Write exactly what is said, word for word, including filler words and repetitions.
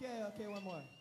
Okay, okay, one more.